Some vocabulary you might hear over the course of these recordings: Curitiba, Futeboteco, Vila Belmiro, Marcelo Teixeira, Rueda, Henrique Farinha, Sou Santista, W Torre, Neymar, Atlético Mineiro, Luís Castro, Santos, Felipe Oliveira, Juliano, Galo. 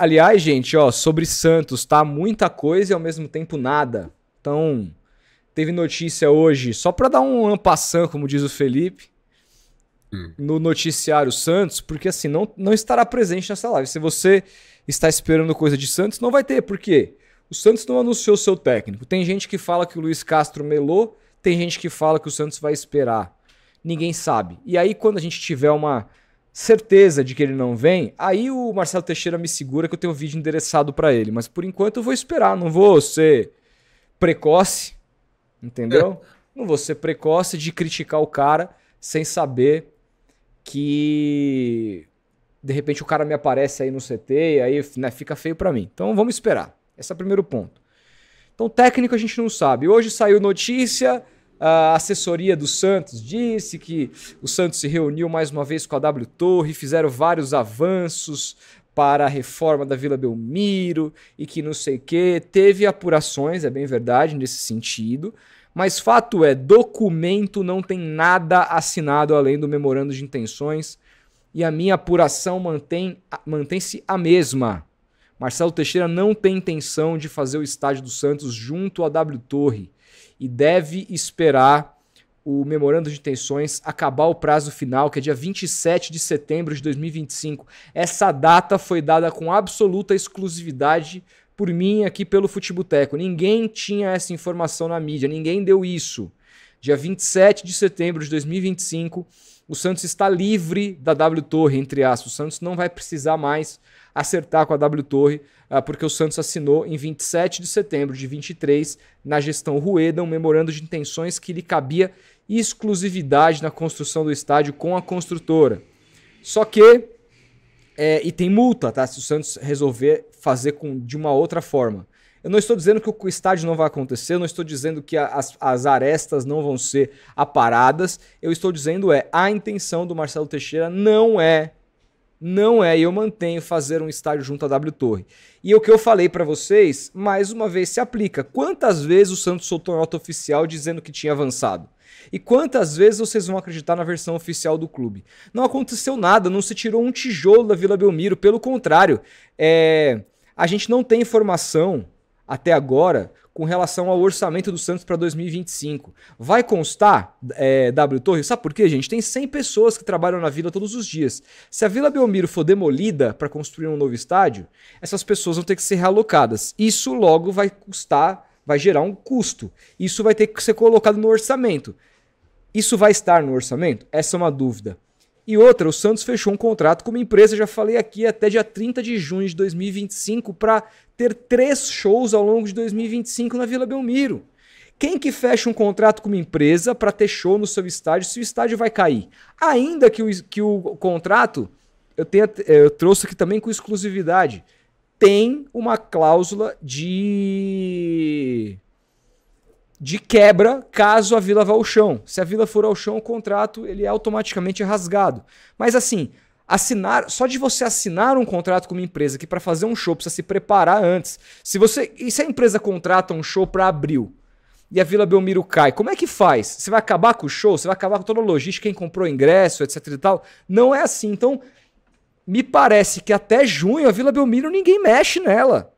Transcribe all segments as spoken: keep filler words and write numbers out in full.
Aliás, gente, ó, sobre Santos, tá? Muita coisa e ao mesmo tempo nada. Então, teve notícia hoje, só pra dar um en passant, como diz o Felipe, hum. no noticiário Santos, porque assim, não, não estará presente nessa live. Se você está esperando coisa de Santos, não vai ter. Por quê? O Santos não anunciou seu técnico. Tem gente que fala que o Luís Castro melou, tem gente que fala que o Santos vai esperar. Ninguém sabe. E aí, quando a gente tiver uma certeza de que ele não vem, aí o Marcelo Teixeira me segura que eu tenho um vídeo endereçado para ele. Mas por enquanto eu vou esperar, não vou ser precoce, entendeu? Não vou ser precoce de criticar o cara sem saber que de repente o cara me aparece aí no C T e aí, né, fica feio para mim. Então vamos esperar. Esse é o primeiro ponto. Então técnico a gente não sabe. Hoje saiu notícia... A assessoria do Santos disse que o Santos se reuniu mais uma vez com a W Torre, fizeram vários avanços para a reforma da Vila Belmiro e que não sei o que. Teve apurações, é bem verdade, nesse sentido. Mas fato é, documento não tem nada assinado além do memorando de intenções e a minha apuração mantém, mantém-se a mesma. Marcelo Teixeira não tem intenção de fazer o estádio do Santos junto à W Torre e deve esperar o memorando de intenções acabar o prazo final, que é dia vinte e sete de setembro de dois mil e vinte e cinco. Essa data foi dada com absoluta exclusividade por mim aqui pelo Futeboteco. Ninguém tinha essa informação na mídia, ninguém deu isso. Dia vinte e sete de setembro de dois mil e vinte e cinco, o Santos está livre da W Torre, entre aspas. O Santos não vai precisar mais acertar com a W Torre, porque o Santos assinou em vinte e sete de setembro de vinte e três, na gestão Rueda, um memorando de intenções que lhe cabia exclusividade na construção do estádio com a construtora. Só que, é, e tem multa, tá? Se o Santos resolver fazer com, de uma outra forma. Eu não estou dizendo que o estádio não vai acontecer, eu não estou dizendo que as, as arestas não vão ser aparadas, eu estou dizendo é, a intenção do Marcelo Teixeira não é, não é, e eu mantenho fazer um estádio junto à W Torre. E o que eu falei para vocês, mais uma vez se aplica. Quantas vezes o Santos soltou nota oficial dizendo que tinha avançado? E quantas vezes vocês vão acreditar na versão oficial do clube? Não aconteceu nada, não se tirou um tijolo da Vila Belmiro, pelo contrário, é, a gente não tem informação até agora com relação ao orçamento do Santos para dois mil e vinte e cinco. Vai constar, é, W Torre? Sabe por quê, gente? Tem cem pessoas que trabalham na Vila todos os dias. Se a Vila Belmiro for demolida para construir um novo estádio, essas pessoas vão ter que ser realocadas. Isso logo vai custar, vai gerar um custo. Isso vai ter que ser colocado no orçamento. Isso vai estar no orçamento? Essa é uma dúvida. E outra, o Santos fechou um contrato com uma empresa, já falei aqui, até dia trinta de junho de dois mil e vinte e cinco para ter três shows ao longo de dois mil e vinte e cinco na Vila Belmiro. Quem que fecha um contrato com uma empresa para ter show no seu estádio se o estádio vai cair? Ainda que o, que o contrato, eu, tenha, eu trouxe aqui também com exclusividade, tem uma cláusula de, de quebra caso a Vila vá ao chão. Se a Vila for ao chão, o contrato ele é automaticamente rasgado. Mas assim... Assinar, só de você assinar um contrato com uma empresa que para fazer um show precisa se preparar antes. Se você, e se a empresa contrata um show para abril e a Vila Belmiro cai, como é que faz? Você vai acabar com o show? Você vai acabar com toda a logística, quem comprou ingresso, etc e tal? Não é assim. Então, me parece que até junho a Vila Belmiro ninguém mexe nela.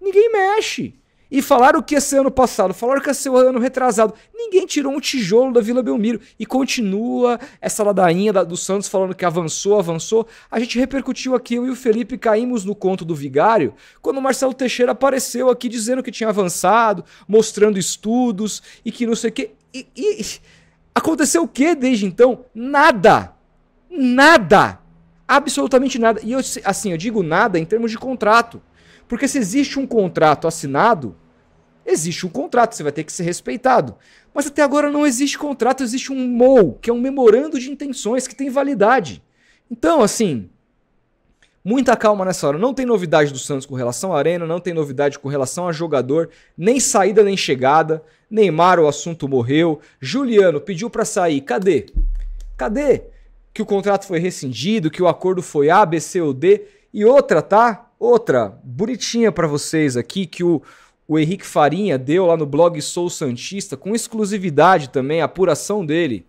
Ninguém mexe. E falaram que ia ser ano passado, falaram que ia ser ano retrasado. Ninguém tirou um tijolo da Vila Belmiro. E continua essa ladainha do Santos falando que avançou, avançou. A gente repercutiu aqui, eu e o Felipe caímos no conto do vigário, quando o Marcelo Teixeira apareceu aqui dizendo que tinha avançado, mostrando estudos e que não sei o quê. E, e aconteceu o quê desde então? Nada. Nada. Absolutamente nada. E eu, assim, eu digo nada em termos de contrato. Porque se existe um contrato assinado, existe um contrato, você vai ter que ser respeitado. Mas até agora não existe contrato, existe um M O U, que é um memorando de intenções que tem validade. Então, assim, muita calma nessa hora. Não tem novidade do Santos com relação à arena, não tem novidade com relação a jogador, nem saída nem chegada. Neymar, o assunto morreu. Juliano pediu para sair. Cadê? Cadê? Que o contrato foi rescindido, que o acordo foi A, B, C ou D. E outra, tá? Outra bonitinha para vocês aqui que o, o Henrique Farinha deu lá no blog Sou Santista, com exclusividade também, a apuração dele.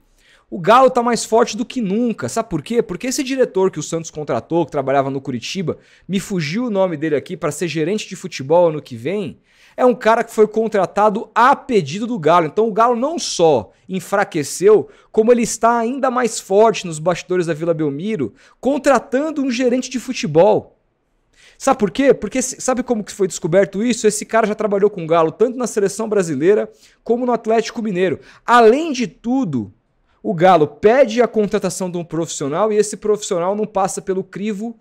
O Galo tá mais forte do que nunca, sabe por quê? Porque esse diretor que o Santos contratou, que trabalhava no Curitiba, me fugiu o nome dele aqui para ser gerente de futebol ano que vem, é um cara que foi contratado a pedido do Galo. Então o Galo não só enfraqueceu, como ele está ainda mais forte nos bastidores da Vila Belmiro, contratando um gerente de futebol. Sabe por quê? Porque sabe como que foi descoberto isso? Esse cara já trabalhou com o Galo tanto na seleção brasileira como no Atlético Mineiro. Além de tudo, o Galo pede a contratação de um profissional e esse profissional não passa pelo crivo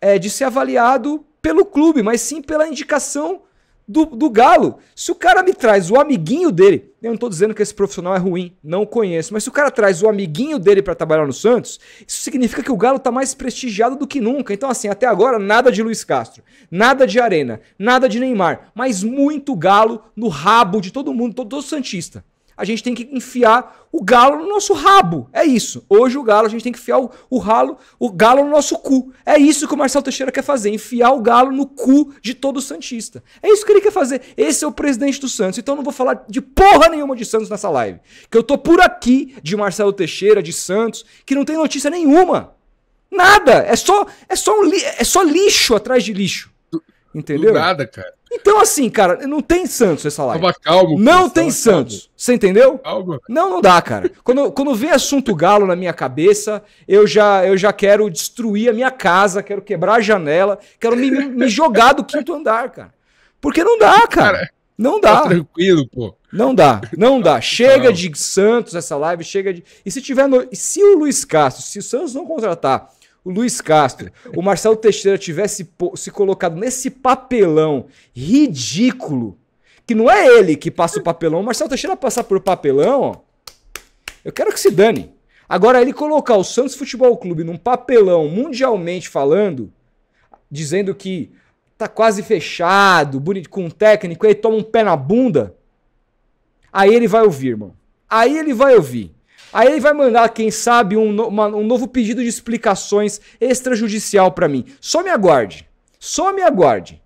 é, de ser avaliado pelo clube, mas sim pela indicação do, do Galo. Se o cara me traz o amiguinho dele, eu não estou dizendo que esse profissional é ruim, não conheço, mas se o cara traz o amiguinho dele para trabalhar no Santos, isso significa que o Galo está mais prestigiado do que nunca. Então assim, até agora nada de Luís Castro, nada de Arena, nada de Neymar, mas muito Galo no rabo de todo mundo, todo, todo santista. A gente tem que enfiar o Galo no nosso rabo, é isso. Hoje o Galo, a gente tem que enfiar o, o ralo, o Galo no nosso cu. É isso que o Marcelo Teixeira quer fazer, enfiar o Galo no cu de todo santista. É isso que ele quer fazer, esse é o presidente do Santos. Então eu não vou falar de porra nenhuma de Santos nessa live, que eu tô por aqui de Marcelo Teixeira, de Santos, que não tem notícia nenhuma. Nada, é só, é só, um li, é só lixo atrás de lixo. Entendeu? Do nada, cara. Então, assim, cara, não tem Santos essa live. Tava calmo, não cara, tem Santos. Calmo. Você entendeu? Calma. Não, não dá, cara. Quando, quando vem assunto Galo na minha cabeça, eu já, eu já quero destruir a minha casa, quero quebrar a janela, quero me, me jogar do quinto andar, cara. Porque não dá, cara. cara não dá. Tá tranquilo, pô. Não dá, não dá. Chega calma. de Santos essa live, chega de. E se tiver. No... E se o Luís Castro, se o Santos não contratar. O Luís Castro, o Marcelo Teixeira tivesse se colocado nesse papelão ridículo, que não é ele que passa o papelão, o Marcelo Teixeira passar por papelão, ó, eu quero que se dane. Agora, ele colocar o Santos Futebol Clube num papelão mundialmente falando, dizendo que tá quase fechado, bonito, com um técnico, aí toma um pé na bunda, aí ele vai ouvir, irmão. Aí ele vai ouvir. Aí ele vai mandar, quem sabe, um, no, uma, um novo pedido de explicações extrajudicial pra mim. Só me aguarde. Só me aguarde.